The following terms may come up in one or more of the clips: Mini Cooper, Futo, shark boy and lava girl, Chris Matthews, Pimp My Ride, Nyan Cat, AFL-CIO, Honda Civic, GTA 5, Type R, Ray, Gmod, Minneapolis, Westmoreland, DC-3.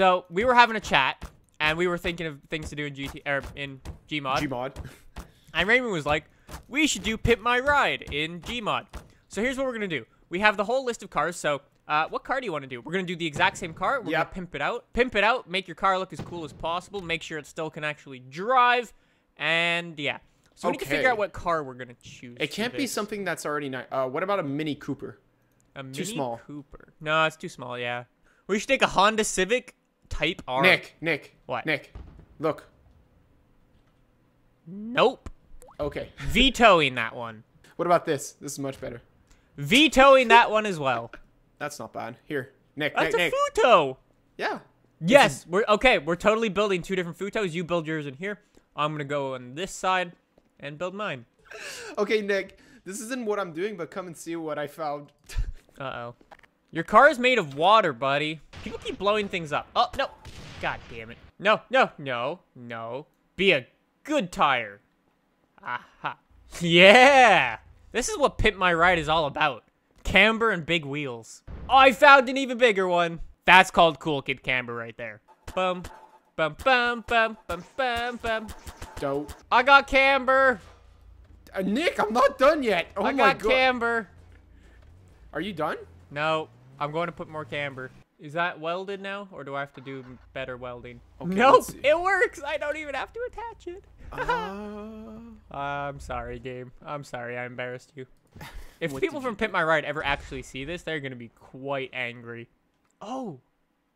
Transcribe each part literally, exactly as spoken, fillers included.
So we were having a chat, and we were thinking of things to do in G T or er, in G mod. G mod. And Raymond was like, "We should do Pimp My Ride in G mod." So here's what we're gonna do. We have the whole list of cars. So uh, what car do you want to do? We're gonna do the exact same car. We're yep. gonna pimp it out. Pimp it out. Make your car look as cool as possible. Make sure it still can actually drive. And yeah. So we okay. need to figure out what car we're gonna choose. It can't be something that's already nice. Uh, what about a Mini Cooper? A Mini too small. Cooper. No, it's too small. Yeah. We should take a Honda Civic Type R. Nick, Nick, what? Nick, look. Nope. Okay. Vetoing that one. What about this? This is much better. Vetoing that one as well. That's not bad. Here, Nick. That's Nick, a Nick. Futo. Yeah. Yes. We're okay. We're totally building two different Futos. You build yours in here. I'm gonna go on this side and build mine. Okay, Nick. This isn't what I'm doing, but come and see what I found. Uh oh. Your car is made of water, buddy. People keep blowing things up. Oh, no. God damn it. No, no, no, no. Be a good tire. Aha. Yeah. This is what Pimp My Ride is all about. Camber and big wheels. Oh, I found an even bigger one. That's called Cool Kid Camber right there. Bum, bum, bum, bum, bum, bum, bum. Dope. I got camber. Uh, Nick, I'm not done yet. Oh I my got God. camber. Are you done? No. I'm going to put more camber. Is that welded now, or do I have to do better welding? Okay, nope, it works. I don't even have to attach it. uh... I'm sorry, game. I'm sorry. I embarrassed you. If people from Pimp My Ride ever actually see this, they're going to be quite angry. Oh,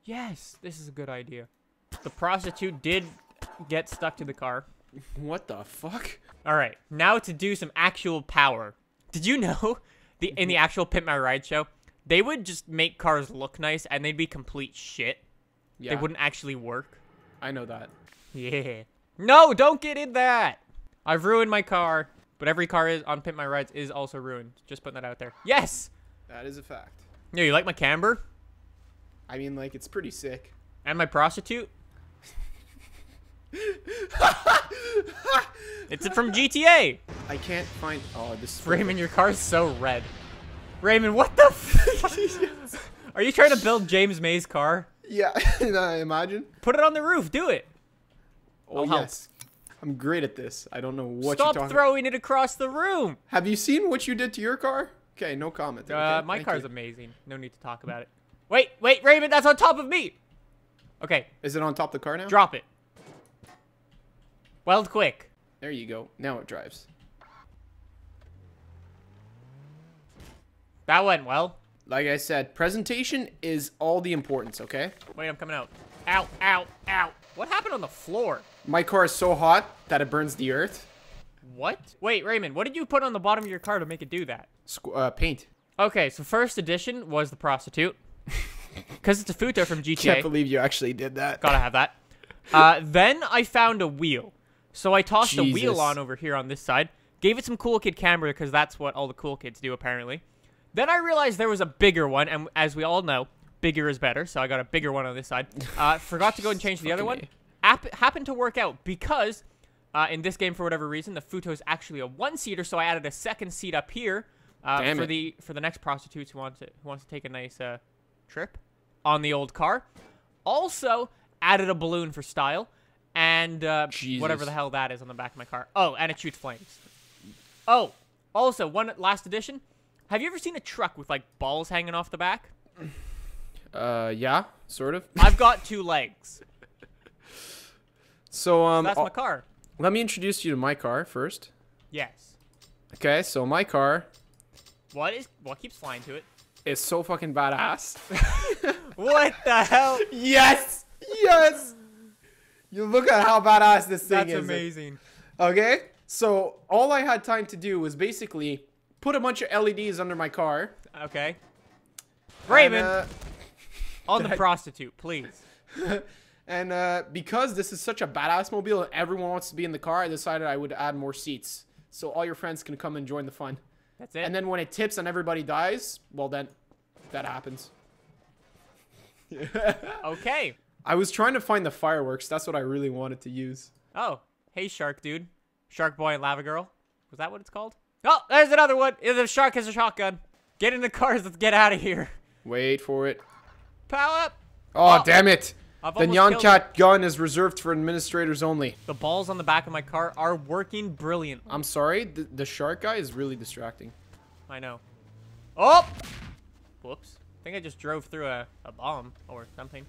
yes. This is a good idea. The prostitute did get stuck to the car. What the fuck? All right. Now to do some actual power. Did you know the in the actual Pimp My Ride show, they would just make cars look nice, and they'd be complete shit. Yeah. They wouldn't actually work. I know that. Yeah. No, don't get in that. I've ruined my car, but every car is on Pimp My Rides is also ruined. Just putting that out there. Yes. That is a fact. Yeah, you like my camber? I mean, like, it's pretty sick. And my prostitute? It's from G T A. I can't find... Oh, this is... Raymond, your car's so red. Raymond, what the f- Are you trying to build James May's car? Yeah, I imagine. Put it on the roof. Do it. Oh, I'll yes. Help. I'm great at this. I don't know what Stop you're talking Stop throwing about. It across the room. Have you seen what you did to your car? Okay, no comment. Okay, uh, my car's you. amazing. No need to talk about it. Wait, wait, Raymond, that's on top of me. Okay. Is it on top of the car now? Drop it. Weld quick. There you go. Now it drives. That went well. Like I said, presentation is all the importance, okay? Wait, I'm coming out. Ow, ow, ow. What happened on the floor? My car is so hot that it burns the earth. What? Wait, Raymond, what did you put on the bottom of your car to make it do that? Squ uh, paint. Okay, so first edition was the prostitute. Because it's a Futo from G T A. Can't believe you actually did that. Gotta have that. Uh, then I found a wheel. So I tossed Jesus. a wheel on over here on this side. Gave it some Cool Kid Camber because that's what all the cool kids do, apparently. Then I realized there was a bigger one, and as we all know, bigger is better, so I got a bigger one on this side. Uh, forgot to go and change the other one. App happened to work out because uh, in this game, for whatever reason, the Futo is actually a one-seater, so I added a second seat up here uh, for it. the for the next prostitutes who wants to, who wants to take a nice uh, trip on the old car. Also, added a balloon for style, and uh, whatever the hell that is on the back of my car. Oh, and it shoots flames. Oh, also, one last addition. Have you ever seen a truck with, like, balls hanging off the back? Uh, yeah, sort of. I've got two legs. So, um... So that's I'll, my car. Let me introduce you to my car first. Yes. Okay, so my car... What is... What keeps flying to it? It's so fucking badass. What the hell? Yes! Yes! You look at how badass this thing that's is. That's amazing. Okay? So, all I had time to do was basically... put a bunch of L E Ds under my car. Okay. Raymond! Uh, on the prostitute, please. And uh, because this is such a badass mobile and everyone wants to be in the car, I decided I would add more seats. So all your friends can come and join the fun. That's it. And then when it tips and everybody dies, well then, that happens. Okay. I was trying to find the fireworks. That's what I really wanted to use. Oh. Hey, shark dude. Shark boy and lava girl. Was that what it's called? Oh, there's another one. The shark has a shotgun. Get in the cars. Let's get out of here. Wait for it. Power up. Oh, oh, damn it. I've the Nyan Cat gun is reserved for administrators only. The balls on the back of my car are working brilliant. I'm sorry, the, the shark guy is really distracting. I know. Oh! Whoops. I think I just drove through a, a bomb or something.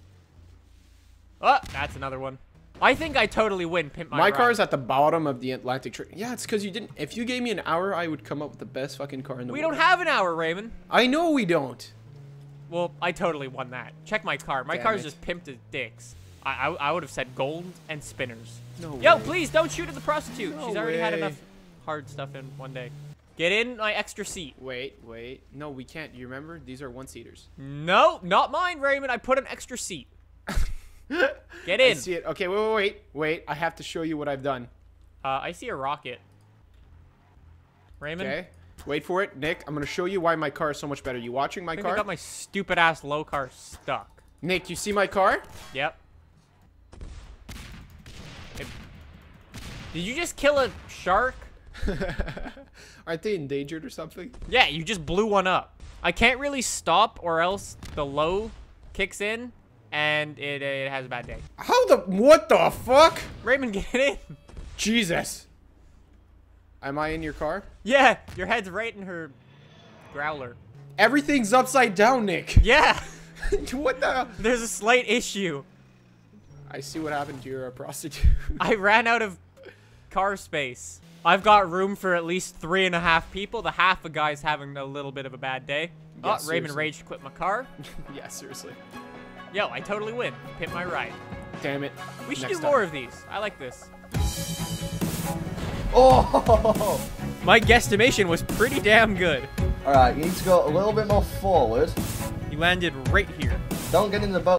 Oh, that's another one. I think I totally win, Pimp My Ride. My car is at the bottom of the Atlantic trade. Yeah, it's because you didn't. If you gave me an hour, I would come up with the best fucking car in the world. We don't have an hour, Raymond. I know we don't. Well, I totally won that. Check my car. My Damn car's it. just pimped as dicks. I, I, I would have said gold and spinners. No Yo, way. please don't shoot at the prostitute. No She's already way. had enough hard stuff in one day. Get in my extra seat. Wait, wait. No, we can't. You remember? These are one-seaters. No, not mine, Raymond. I put an extra seat. Get in. I see it. Okay, wait, wait, wait. Wait, I have to show you what I've done. Uh, I see a rocket. Raymond? Okay. Wait for it. Nick, I'm going to show you why my car is so much better. You watching my I think car? I got my stupid-ass low car stuck. Nick, you see my car? Yep. It... Did you just kill a shark? Aren't they endangered or something? Yeah, you just blew one up. I can't really stop or else the low kicks in and it, it has a bad day. How the... What the fuck? Raymond, get in. Jesus. Am I in your car? Yeah, your head's right in her growler. Everything's upside down, Nick. Yeah. What the? There's a slight issue. I see what happened to your uh, prostitute. I ran out of car space. I've got room for at least three and a half people. The half a guy's having a little bit of a bad day. Yeah, oh, Raymond rage quit my car. Yeah, seriously. Yo, I totally win. Pimp My Ride. Damn it. We should Next do time. more of these. I like this. Oh! My guesstimation was pretty damn good. Alright, you need to go a little bit more forward. You landed right here. Don't get in the boat.